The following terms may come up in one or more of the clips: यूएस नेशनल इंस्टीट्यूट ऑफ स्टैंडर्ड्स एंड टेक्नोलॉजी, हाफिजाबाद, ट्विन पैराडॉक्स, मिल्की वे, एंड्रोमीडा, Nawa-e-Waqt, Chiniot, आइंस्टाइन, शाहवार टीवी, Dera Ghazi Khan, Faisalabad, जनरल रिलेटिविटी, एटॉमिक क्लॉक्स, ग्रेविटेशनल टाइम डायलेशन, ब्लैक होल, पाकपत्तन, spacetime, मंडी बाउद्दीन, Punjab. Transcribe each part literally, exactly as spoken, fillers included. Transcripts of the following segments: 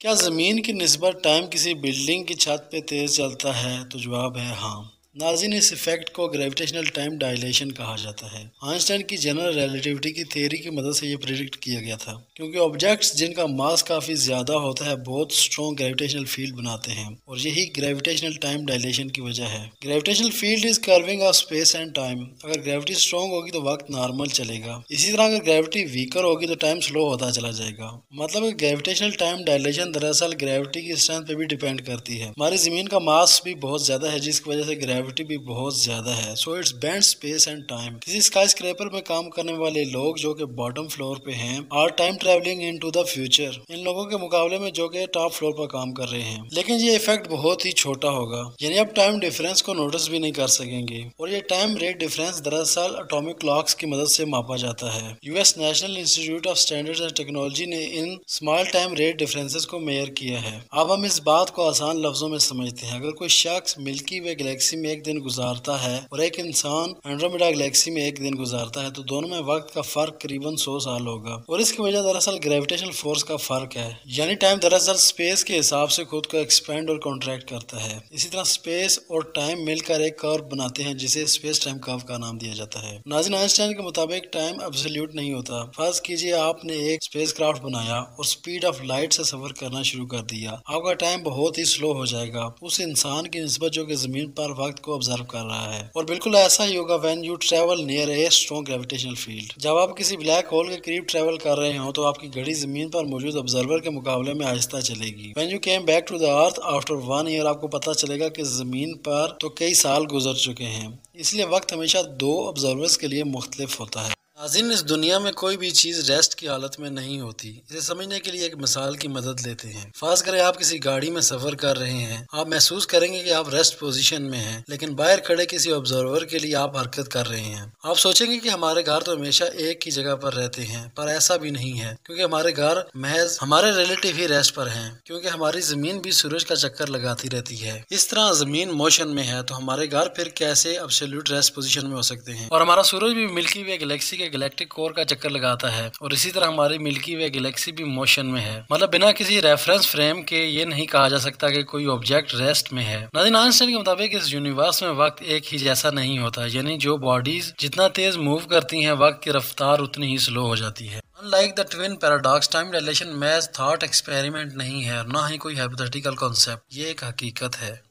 क्या ज़मीन की निस्बत टाइम किसी बिल्डिंग की छत पे तेज़ चलता है? तो जवाब है हाँ। नाज़रीन, इस इफ़ेक्ट को ग्रेविटेशनल टाइम डायलेशन कहा जाता है। आइंस्टाइन की जनरल रिलेटिविटी की थ्योरी की मदद से ये प्रेडिक्ट किया गया था, क्योंकि ऑब्जेक्ट्स जिनका मास काफ़ी ज़्यादा होता है बहुत स्ट्रॉन्ग ग्रेविटेशनल फील्ड बनाते हैं, और यही ग्रेविटेशनल टाइम डायलेशन की वजह है। Gravitational field is curving of space and time. अगर ग्रेविटी स्ट्रॉन्ग होगी तो वक्त नॉर्मल चलेगा, इसी तरह अगर ग्रेविटी वीकर होगी तो टाइम स्लो होता चला जाएगा। मतलब ग्रेविटेशनल टाइम डायलेशन दरअसल ग्रेविटी की स्ट्रेंथ पर भी डिपेंड करती है। हमारी ज़मीन का मास भी बहुत ज़्यादा है, जिसकी वजह से ग्रेविटी भी बहुत ज्यादा है, so it's bend space and time. किसी स्काई स्क्रैपर में काम करने वाले लोग जो कि बॉटम फ्लोर पे हैं are time travelling into the future इन लोगों के मुकाबले में जो कि टॉप फ्लोर पर काम कर रहे हैं, लेकिन ये इफेक्ट बहुत ही छोटा होगा, यानी आप टाइम डिफरेंस को नोटिस भी नहीं कर सकेंगे। और ये टाइम रेट डिफरेंस दरअसल एटॉमिक क्लॉक्स की मदद से मापा जाता है। यूएस नेशनल इंस्टीट्यूट ऑफ स्टैंडर्ड्स एंड टेक्नोलॉजी ने इन स्मॉल टाइम रेट डिफरेंसेस को मेजर किया है। अब हम इस बात को आसान लफ्जों में समझते हैं। अगर कोई शख्स मिल्की वे गैलेक्सी में एक दिन गुजारता है और एक इंसान एंड्रोमीडा गैलेक्सी में एक दिन गुजारता है, तो दोनों में वक्त का फर्क करीबन सौ साल होगा, और इसकी वजह दरअसल ग्रेविटेशनल फोर्स का फर्क है, यानी टाइम दरअसल स्पेस के हिसाब से खुद को एक्सपेंड और कॉन्ट्रैक्ट करता है। इसी तरह स्पेस और टाइम मिलकर एक कर्व बनाते हैं, जिसे स्पेस टाइम कर्व का नाम दिया जाता है। नाज़रीन, आइंस्टाइन के मुताबिक टाइम एब्सोल्यूट नहीं होता। फर्ज कीजिए आपने एक स्पेसक्राफ्ट बनाया और स्पीड ऑफ लाइट से सफर करना शुरू कर दिया, आपका टाइम बहुत ही स्लो हो जाएगा उस इंसान की निस्बत जो कि जमीन पर वक्त को ऑब्जर्व कर रहा है। और बिल्कुल ऐसा ही होगा when you travel near a strong gravitational field. जब आप किसी ब्लैक होल के करीब ट्रैवल कर रहे हो तो आपकी घड़ी जमीन पर मौजूद ऑब्जर्वर के मुकाबले में आहिस्ता चलेगी। When you came back to the earth after one year आपको पता चलेगा कि जमीन पर तो कई साल गुजर चुके हैं। इसलिए वक्त हमेशा दो ऑब्जर्वर्स के लिए मुख्तलिफ होता है। नाज़रीन, इस दुनिया में कोई भी चीज़ रेस्ट की हालत में नहीं होती। इसे समझने के लिए एक मिसाल की मदद लेते हैं। फर्ज करें आप किसी गाड़ी में सफर कर रहे हैं, आप महसूस करेंगे कि आप रेस्ट पोजीशन में हैं, लेकिन बाहर खड़े किसी ऑब्जर्वर के लिए आप हरकत कर रहे हैं। आप सोचेंगे कि हमारे घर तो हमेशा एक ही जगह पर रहते हैं, पर ऐसा भी नहीं है, क्योंकि हमारे घर महज हमारे रिलेटिव ही रेस्ट पर है, क्योंकि हमारी जमीन भी सूरज का चक्कर लगाती रहती है। इस तरह जमीन मोशन में है तो हमारे घर फिर कैसे एब्सोल्यूट रेस्ट पोजीशन में हो सकते हैं। और हमारा सूरज भी मिल्की वे galaxy galactic core का चक्कर लगाता है, और इसी तरह हमारी मिल्की वे गैलेक्सी भी मोशन में है। मतलब बिना किसी रेफरेंस फ्रेम के ये नहीं कहा जा सकता कि कोई ऑब्जेक्ट रेस्ट में है। नाज़रीन, आइंस्टाइन के मुताबिक इस यूनिवर्स में वक्त एक ही जैसा नहीं होता, यानी जो बॉडीज जितना तेज मूव करती हैं वक्त की रफ्तार उतनी ही स्लो हो जाती है। Unlike the ट्विन पैराडॉक्स, time dilation महज थॉट एक्सपेरिमेंट नहीं है और ना ही कोई हाइपोथेटिकल कॉन्सेप्ट, ये एक हकीकत है।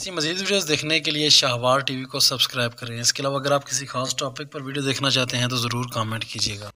इसी मज़ीद वीडियोस देखने के लिए शाहवार टीवी को सब्सक्राइब करें। इसके अलावा अगर आप किसी खास टॉपिक पर वीडियो देखना चाहते हैं तो ज़रूर कमेंट कीजिएगा।